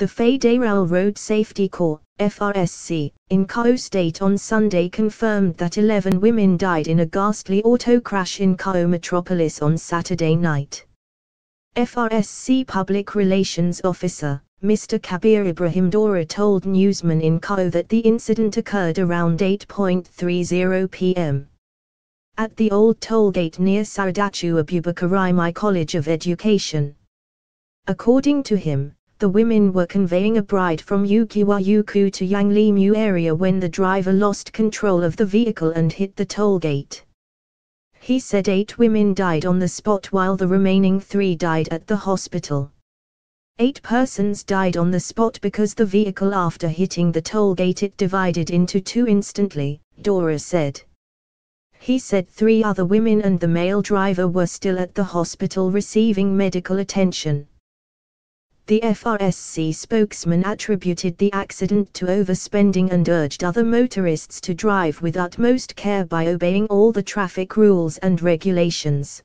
The Federal Road Safety Corps, FRSC, in Kano State on Sunday confirmed that 11 women died in a ghastly auto crash in Kano Metropolis on Saturday night. FRSC Public Relations Officer, Mr. Kabir Ibrahim Dora told newsmen in Kano that the incident occurred around 8:30 p.m. at the old toll gate near Saradachu Abubakarai College of Education. According to him, the women were conveying a bride from Yukiwayuku to Yanglimu area when the driver lost control of the vehicle and hit the toll gate. He said 8 women died on the spot while the remaining 3 died at the hospital. 8 persons died on the spot because the vehicle, after hitting the toll gate, it divided into 2 instantly, Dora said. He said 3 other women and the male driver were still at the hospital receiving medical attention. The FRSC spokesman attributed the accident to overspending and urged other motorists to drive with utmost care by obeying all the traffic rules and regulations.